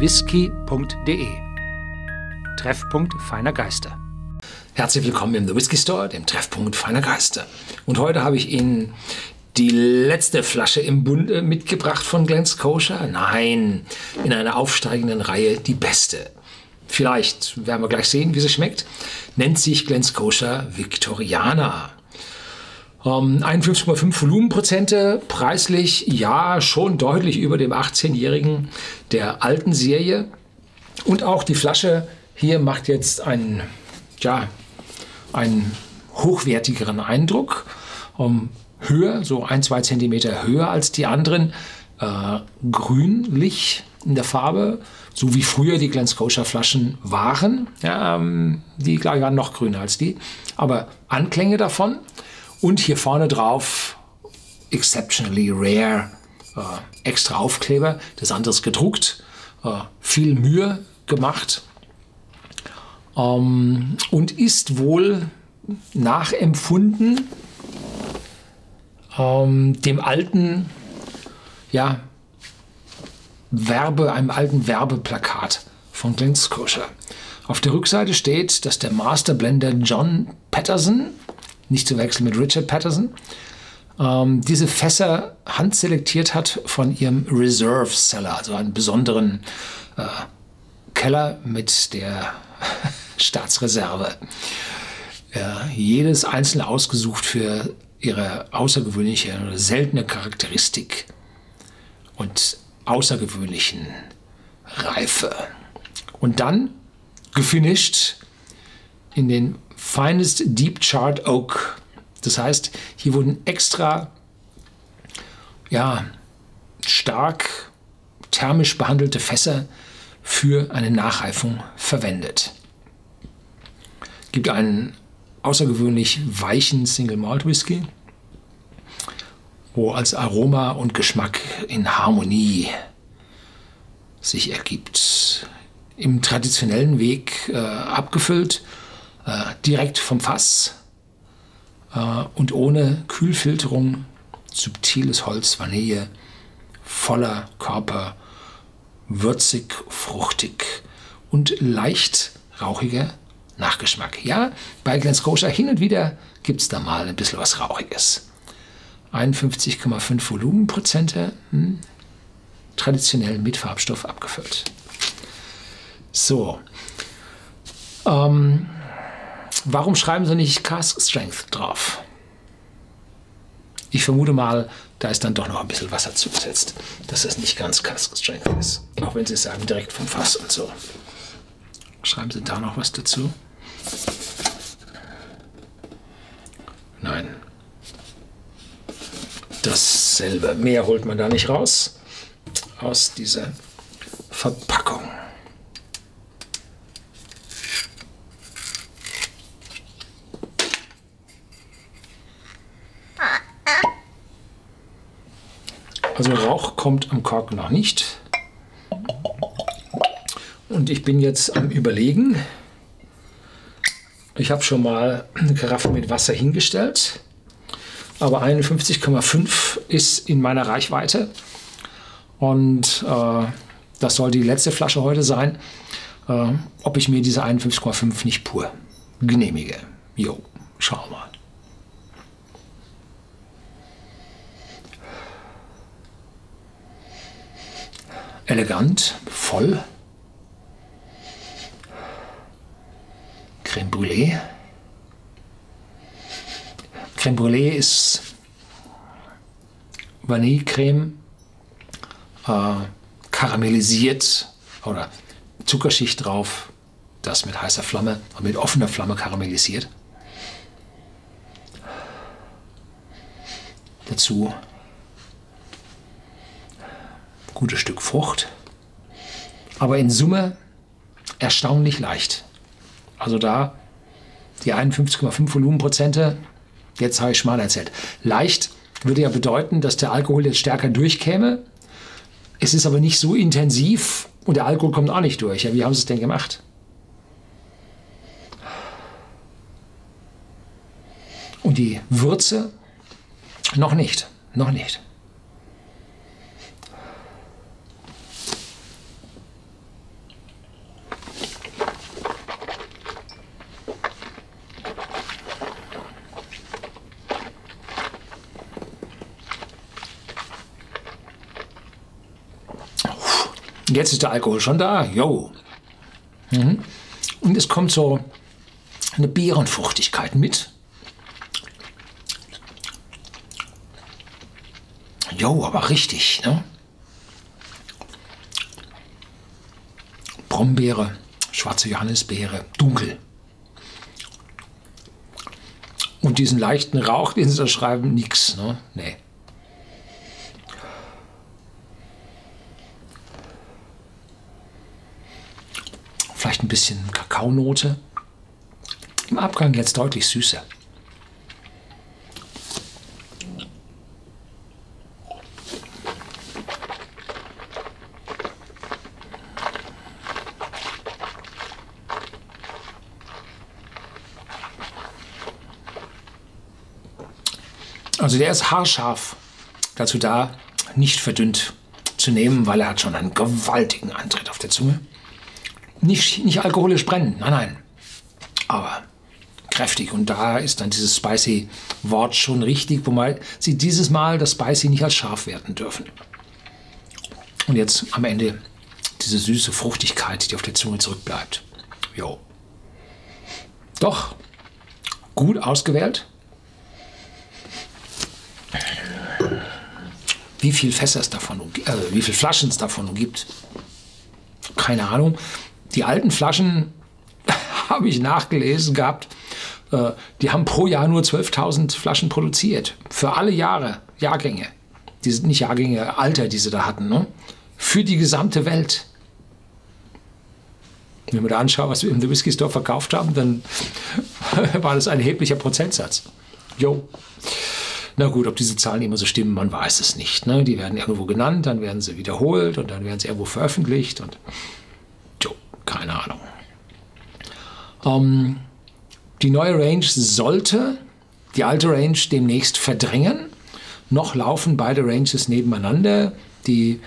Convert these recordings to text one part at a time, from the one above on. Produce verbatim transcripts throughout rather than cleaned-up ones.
Whisky punkt de. Treffpunkt feiner Geister. Herzlich willkommen im The Whisky Store, dem Treffpunkt feiner Geister. Und heute habe ich Ihnen die letzte Flasche im Bunde mitgebracht von Glen Scotia. Nein, in einer aufsteigenden Reihe die beste. Vielleicht werden wir gleich sehen, wie sie schmeckt. Nennt sich Glen Scotia Victoriana. Um, einundfünfzig Komma fünf Volumenprozente, preislich ja schon deutlich über dem achtzehnjährigen der alten Serie. Und auch die Flasche hier macht jetzt einen, ja, einen hochwertigeren Eindruck. Um, höher, so ein, zwei Zentimeter höher als die anderen. Äh, grünlich in der Farbe, so wie früher die Glen Scotia Flaschen waren. Ja, ähm, die klar, waren noch grüner als die, aber Anklänge davon. Und hier vorne drauf, exceptionally rare, äh, extra Aufkleber, das andere ist gedruckt, äh, viel Mühe gemacht, ähm, und ist wohl nachempfunden ähm, dem alten, ja, Werbe, einem alten Werbeplakat von Glen Scotia. Auf der Rückseite steht, dass der Masterblender John Patterson, nicht zu wechseln mit Richard Patterson, ähm, diese Fässer handselektiert hat von ihrem Reserve Cellar, also einem besonderen äh, Keller mit der Staatsreserve. Ja, jedes einzelne ausgesucht für ihre außergewöhnliche oder seltene Charakteristik und außergewöhnlichen Reife. Und dann gefinisht in den Finest Deep Charred Oak. Das heißt, hier wurden extra, ja, stark thermisch behandelte Fässer für eine Nachreifung verwendet. Gibt einen außergewöhnlich weichen Single Malt Whisky, wo als Aroma und Geschmack in Harmonie sich ergibt. Im traditionellen Weg äh, abgefüllt, direkt vom Fass äh, und ohne Kühlfilterung, subtiles Holz, Vanille, voller Körper, würzig, fruchtig und leicht rauchiger Nachgeschmack. Ja, bei Glen Scotia hin und wieder gibt es da mal ein bisschen was Rauchiges. einundfünfzig Komma fünf Volumenprozente, hm, traditionell mit Farbstoff abgefüllt. So, ähm, warum schreiben sie nicht Cask Strength drauf? Ich vermute mal, da ist dann doch noch ein bisschen Wasser zugesetzt, dass es nicht ganz Cask Strength ist. Auch wenn sie sagen, direkt vom Fass und so. Schreiben sie da noch was dazu? Nein. Dasselbe. Mehr holt man da nicht raus aus dieser Verpackung. Also Rauch kommt am Korken noch nicht. Und ich bin jetzt am Überlegen. Ich habe schon mal eine Karaffe mit Wasser hingestellt, aber einundfünfzig Komma fünf ist in meiner Reichweite. Und äh, das soll die letzte Flasche heute sein, äh, ob ich mir diese einundfünfzig Komma fünf nicht pur genehmige. Jo, schau mal. Elegant, voll, Crème Brûlée. Crème Brûlée ist Vanillecreme, äh, karamellisiert oder Zuckerschicht drauf, das mit heißer Flamme und mit offener Flamme karamellisiert. Dazu gutes Stück Frucht, aber in Summe erstaunlich leicht. Also da die einundfünfzig Komma fünf Volumenprozente, jetzt habe ich schmal erzählt. Leicht würde ja bedeuten, dass der Alkohol jetzt stärker durchkäme. Es ist aber nicht so intensiv und der Alkohol kommt auch nicht durch. Ja, wie haben sie es denn gemacht? Und die Würze? Noch nicht, noch nicht. Und jetzt ist der Alkohol schon da, jo. Mhm. Und es kommt so eine Beerenfruchtigkeit mit. Jo, aber richtig, ne? Brombeere, schwarze Johannisbeere, dunkel. Und diesen leichten Rauch, den sie da schreiben, nix, ne? Nee. Vielleicht ein bisschen Kakaonote. Im Abgang jetzt deutlich süßer. Also der ist haarscharf dazu da, nicht verdünnt zu nehmen, weil er hat schon einen gewaltigen Antritt auf der Zunge. Nicht, nicht alkoholisch brennen, nein, nein, aber kräftig. Und da ist dann dieses Spicy-Wort schon richtig, wobei sie dieses Mal das Spicy nicht als scharf werten dürfen. Und jetzt am Ende diese süße Fruchtigkeit, die auf der Zunge zurückbleibt. Jo. Doch, gut ausgewählt. Wie viel Fässer es davon, äh, wie viel Flaschen es davon gibt, keine Ahnung. Die alten Flaschen habe ich nachgelesen gehabt. Äh, die haben pro Jahr nur zwölftausend Flaschen produziert für alle Jahre, Jahrgänge. Die sind nicht Jahrgänge, Alter, die sie da hatten, ne? Für die gesamte Welt. Wenn man da anschaut, was wir im The Whisky Store verkauft haben, dann war das ein erheblicher Prozentsatz. Jo. Na gut, ob diese Zahlen immer so stimmen, man weiß es nicht. Ne? Die werden irgendwo genannt, dann werden sie wiederholt und dann werden sie irgendwo veröffentlicht und jo, keine Ahnung. Ähm, die neue Range sollte die alte Range demnächst verdrängen. Noch laufen beide Ranges nebeneinander. Die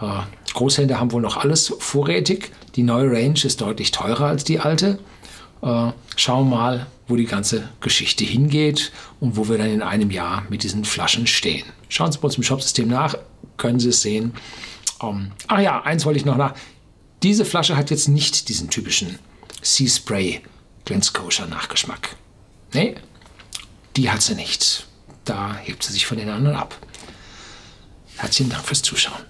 äh, Großhändler haben wohl noch alles vorrätig. Die neue Range ist deutlich teurer als die alte. Äh, schauen wir mal, wo die ganze Geschichte hingeht und wo wir dann in einem Jahr mit diesen Flaschen stehen. Schauen Sie bei uns im Shopsystem nach, können Sie es sehen. Um, ach ja, eins wollte ich noch nach. Diese Flasche hat jetzt nicht diesen typischen Sea Spray Glen Scotia Nachgeschmack. Nee, die hat sie nicht. Da hebt sie sich von den anderen ab. Herzlichen Dank fürs Zuschauen.